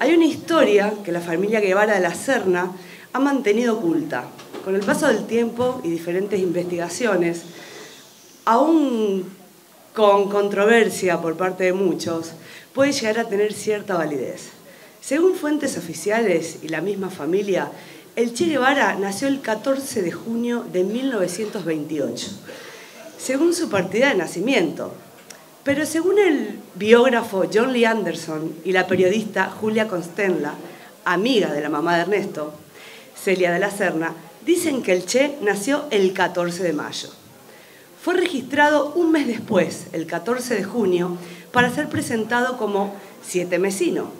Hay una historia que la familia Guevara de la Serna ha mantenido oculta. Con el paso del tiempo y diferentes investigaciones, aún con controversia por parte de muchos, puede llegar a tener cierta validez. Según fuentes oficiales y la misma familia, el Che Guevara nació el 14 de junio de 1928, según su partida de nacimiento. Pero según el biógrafo John Lee Anderson y la periodista Julia Constenla, amiga de la mamá de Ernesto, Celia de la Serna, dicen que el Che nació el 14 de mayo. Fue registrado un mes después, el 14 de junio, para ser presentado como sietemesino.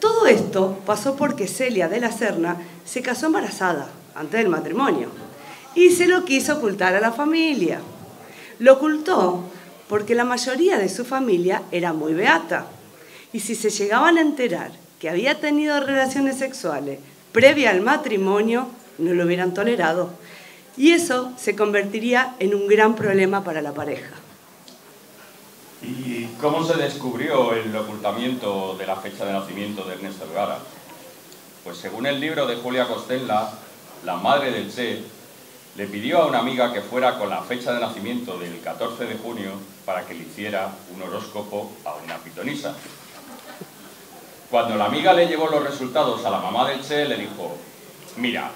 Todo esto pasó porque Celia de la Serna se casó embarazada antes del matrimonio y se lo quiso ocultar a la familia. Lo ocultó porque la mayoría de su familia era muy beata y si se llegaban a enterar que había tenido relaciones sexuales previa al matrimonio, no lo hubieran tolerado y eso se convertiría en un gran problema para la pareja. ¿Y cómo se descubrió el ocultamiento de la fecha de nacimiento de Ernesto Guevara? Pues según el libro de Julia Constenla, la madre del Che le pidió a una amiga que fuera con la fecha de nacimiento del 14 de junio para que le hiciera un horóscopo a una pitonisa. Cuando la amiga le llevó los resultados a la mamá del Che, le dijo: mira,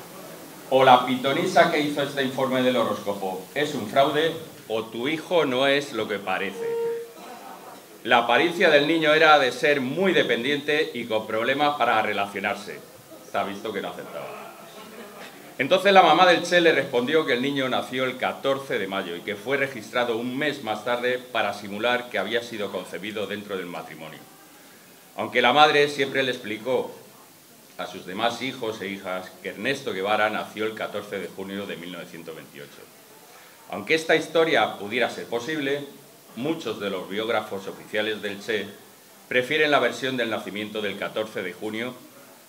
o la pitonisa que hizo este informe del horóscopo es un fraude, o tu hijo no es lo que parece. La apariencia del niño era de ser muy dependiente y con problemas para relacionarse. Está visto que no aceptaba. Entonces la mamá del Che le respondió que el niño nació el 14 de mayo y que fue registrado un mes más tarde para simular que había sido concebido dentro del matrimonio. Aunque la madre siempre le explicó a sus demás hijos e hijas que Ernesto Guevara nació el 14 de junio de 1928. Aunque esta historia pudiera ser posible, muchos de los biógrafos oficiales del Che prefieren la versión del nacimiento del 14 de junio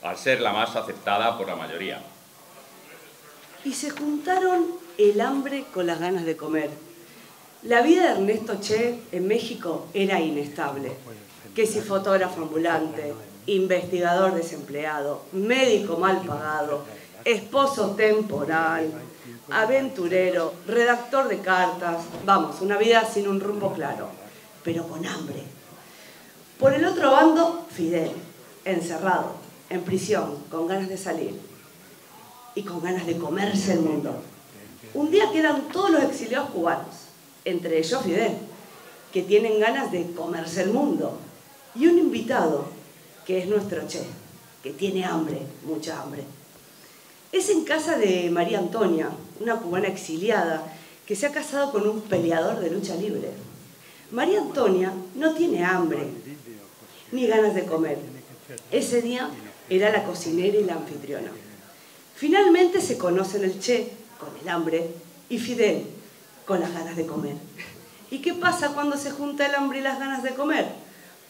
al ser la más aceptada por la mayoría. Y se juntaron el hambre con las ganas de comer. La vida de Ernesto Che en México era inestable. Que si fotógrafo ambulante, investigador desempleado, médico mal pagado, esposo temporal, aventurero, redactor de cartas, vamos, una vida sin un rumbo claro, pero con hambre. Por el otro bando, Fidel, encerrado, en prisión, con ganas de salir y con ganas de comerse el mundo. Un día quedan todos los exiliados cubanos, entre ellos Fidel, que tienen ganas de comerse el mundo, y un invitado, que es nuestro Che, que tiene hambre, mucha hambre. Es en casa de María Antonia, una cubana exiliada que se ha casado con un peleador de lucha libre. María Antonia no tiene hambre ni ganas de comer. Ese día era la cocinera y la anfitriona. Finalmente se conocen el Che con el hambre y Fidel con las ganas de comer. ¿Y qué pasa cuando se junta el hambre y las ganas de comer?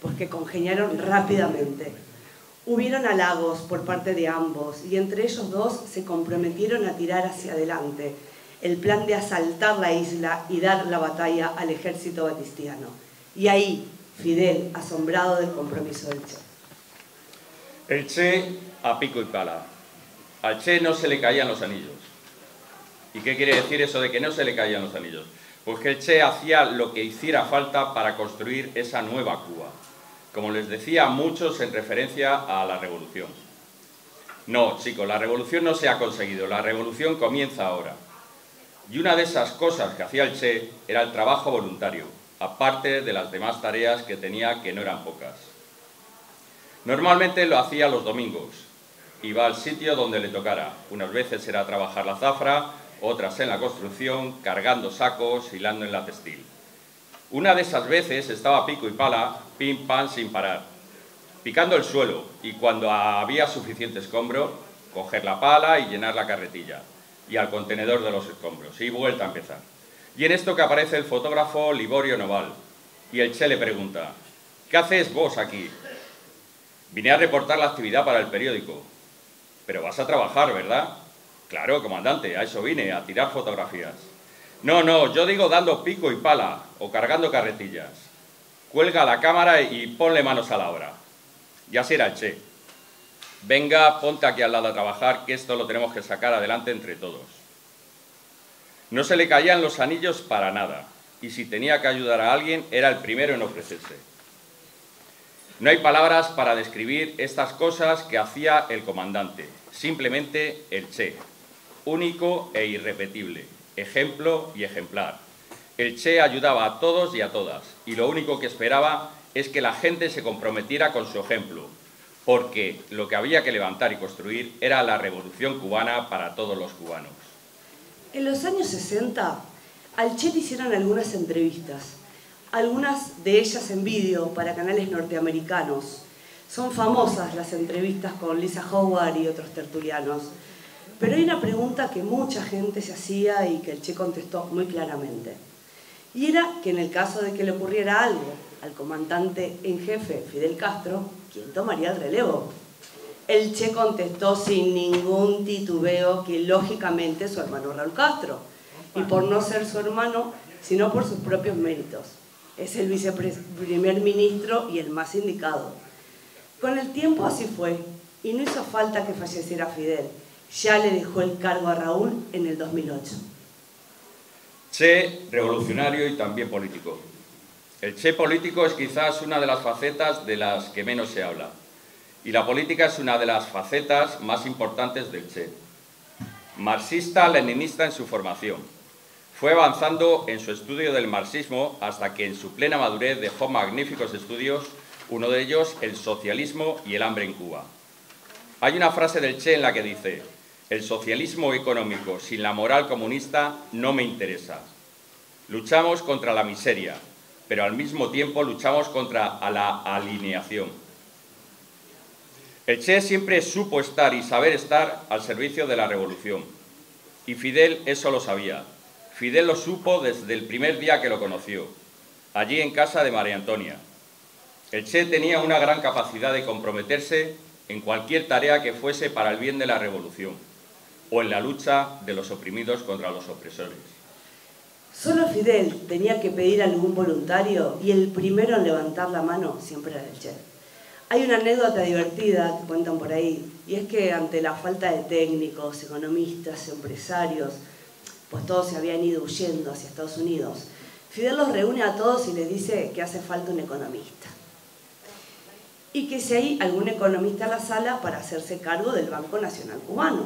Pues que congeniaron rápidamente. Hubieron halagos por parte de ambos y entre ellos dos se comprometieron a tirar hacia adelante el plan de asaltar la isla y dar la batalla al ejército batistiano. Y ahí, Fidel, asombrado del compromiso del Che. El Che a pico y pala. Al Che no se le caían los anillos. ¿Y qué quiere decir eso de que no se le caían los anillos? Pues que el Che hacía lo que hiciera falta para construir esa nueva Cuba. Como les decía a muchos en referencia a la revolución. No, chicos, la revolución no se ha conseguido, la revolución comienza ahora. Y una de esas cosas que hacía el Che era el trabajo voluntario, aparte de las demás tareas que tenía que no eran pocas. Normalmente lo hacía los domingos, iba al sitio donde le tocara, unas veces era trabajar la zafra, otras en la construcción, cargando sacos, hilando en la textil. Una de esas veces estaba pico y pala, pim pam sin parar, picando el suelo y cuando había suficiente escombro, coger la pala y llenar la carretilla y al contenedor de los escombros y vuelta a empezar. Y en esto que aparece el fotógrafo Liborio Noval y el Che le pregunta: ¿qué haces vos aquí? Vine a reportar la actividad para el periódico. Pero vas a trabajar, ¿verdad? Claro, comandante, a eso vine, a tirar fotografías. No, no, yo digo dando pico y pala o cargando carretillas. Cuelga la cámara y ponle manos a la obra. Y así era el Che. venga, ponte aquí al lado a trabajar, que esto lo tenemos que sacar adelante entre todos. No se le caían los anillos para nada, y si tenía que ayudar a alguien, era el primero en ofrecerse. No hay palabras para describir estas cosas que hacía el comandante, simplemente el Che, único e irrepetible, ejemplo y ejemplar. El Che ayudaba a todos y a todas, y lo único que esperaba es que la gente se comprometiera con su ejemplo, porque lo que había que levantar y construir era la revolución cubana para todos los cubanos. En los años 60, al Che le hicieron algunas entrevistas, algunas de ellas en vídeo para canales norteamericanos. Son famosas las entrevistas con Lisa Howard y otros tertulianos. Pero hay una pregunta que mucha gente se hacía y que el Che contestó muy claramente. Y era que en el caso de que le ocurriera algo al comandante en jefe, Fidel Castro, ¿quién tomaría el relevo? El Che contestó sin ningún titubeo que lógicamente su hermano Raúl Castro, y por no ser su hermano, sino por sus propios méritos. Es el viceprimer ministro y el más indicado. Con el tiempo así fue, y no hizo falta que falleciera Fidel. Ya le dejó el cargo a Raúl en el 2008. Che revolucionario y también político. El Che político es quizás una de las facetas de las que menos se habla, y la política es una de las facetas más importantes del Che. Marxista-leninista en su formación, fue avanzando en su estudio del marxismo hasta que en su plena madurez dejó magníficos estudios, uno de ellos el socialismo y el hambre en Cuba. Hay una frase del Che en la que dice: el socialismo económico sin la moral comunista no me interesa. Luchamos contra la miseria, pero al mismo tiempo luchamos contra la alineación. El Che siempre supo estar y saber estar al servicio de la revolución. Y Fidel eso lo sabía. Fidel lo supo desde el primer día que lo conoció, allí en casa de María Antonia. El Che tenía una gran capacidad de comprometerse en cualquier tarea que fuese para el bien de la revolución o en la lucha de los oprimidos contra los opresores. Solo Fidel tenía que pedir a algún voluntario y el primero en levantar la mano siempre era el Che. Hay una anécdota divertida que cuentan por ahí, y es que ante la falta de técnicos, economistas, empresarios, pues todos se habían ido huyendo hacia Estados Unidos, Fidel los reúne a todos y les dice que hace falta un economista, y que si hay algún economista en la sala para hacerse cargo del Banco Nacional Cubano.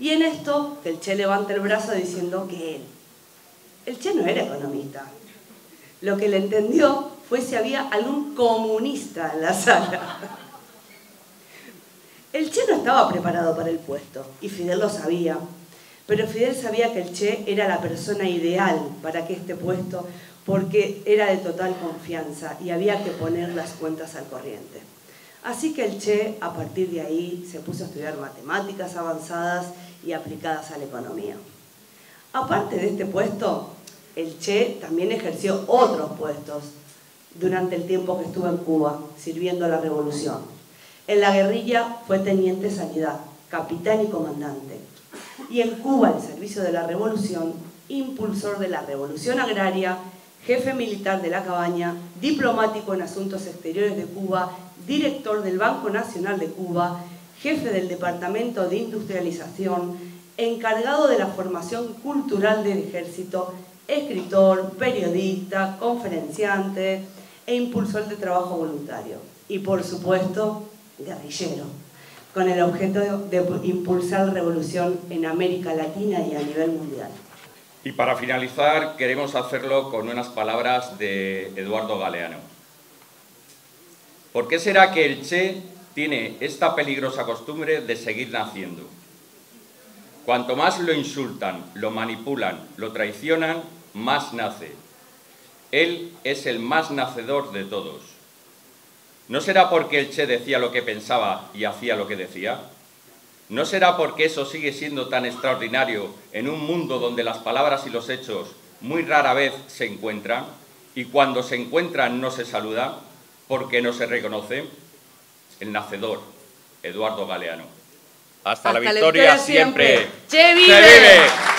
Y en esto, el Che levanta el brazo diciendo que él. El Che no era economista. Lo que le entendió fue si había algún comunista en la sala. El Che no estaba preparado para el puesto, y Fidel lo sabía. Pero Fidel sabía que el Che era la persona ideal para que este puesto, porque era de total confianza y había que poner las cuentas al corriente. Así que el Che, a partir de ahí, se puso a estudiar matemáticas avanzadas y aplicadas a la economía. Aparte de este puesto, el Che también ejerció otros puestos durante el tiempo que estuvo en Cuba, sirviendo a la revolución. En la guerrilla fue teniente sanidad, capitán y comandante. Y en Cuba, al servicio de la revolución, impulsor de la revolución agraria, jefe militar de La Cabaña, diplomático en asuntos exteriores de Cuba, director del Banco Nacional de Cuba, jefe del Departamento de Industrialización, encargado de la formación cultural del ejército, escritor, periodista, conferenciante e impulsor de trabajo voluntario. Y por supuesto, guerrillero, con el objeto de impulsar la revolución en América Latina y a nivel mundial. Y para finalizar, queremos hacerlo con unas palabras de Eduardo Galeano. ¿Por qué será que el Che tiene esta peligrosa costumbre de seguir naciendo? Cuanto más lo insultan, lo manipulan, lo traicionan, más nace. Él es el más nacedor de todos. ¿No será porque el Che decía lo que pensaba y hacía lo que decía? ¿No será porque eso sigue siendo tan extraordinario en un mundo donde las palabras y los hechos muy rara vez se encuentran, y cuando se encuentran no se saluda porque no se reconoce? El nacedor, Eduardo Galeano. Hasta la victoria siempre. ¡Che vive!